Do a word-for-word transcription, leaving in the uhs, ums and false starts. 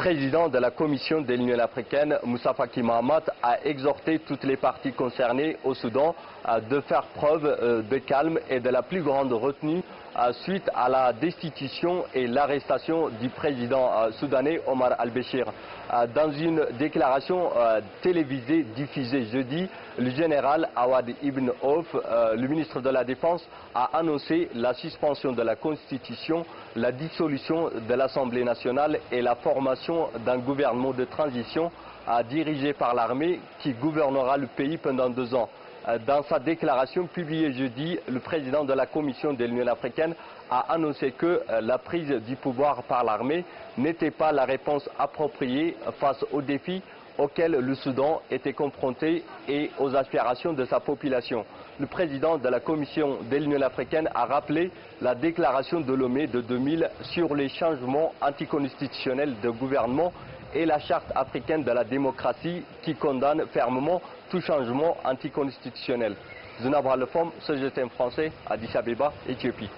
président de la commission de l'Union africaine, Moussa Faki Ahmad, a exhorté toutes les parties concernées au Soudan de faire preuve de calme et de la plus grande retenue suite à la destitution et l'arrestation du président soudanais Omar el-Béchir. Dans une déclaration télévisée diffusée jeudi, le général Awad Ibn Hof, le ministre de la Défense, a annoncé la suspension de la Constitution, la dissolution de l'Assemblée nationale et la formation d'un gouvernement de transition dirigé par l'armée qui gouvernera le pays pendant deux ans. Dans sa déclaration publiée jeudi, le président de la Commission de l'Union africaine a annoncé que la prise du pouvoir par l'armée n'était pas la réponse appropriée face aux défis auxquels le Soudan était confronté et aux aspirations de sa population. Le président de la Commission de l'Union africaine a rappelé la déclaration de Lomé de deux mille sur les changements anticonstitutionnels de gouvernement et la charte africaine de la démocratie qui condamne fermement tout changement anticonstitutionnel. Zounabra Lefom, C G T M français, Addis Abeba, Éthiopie.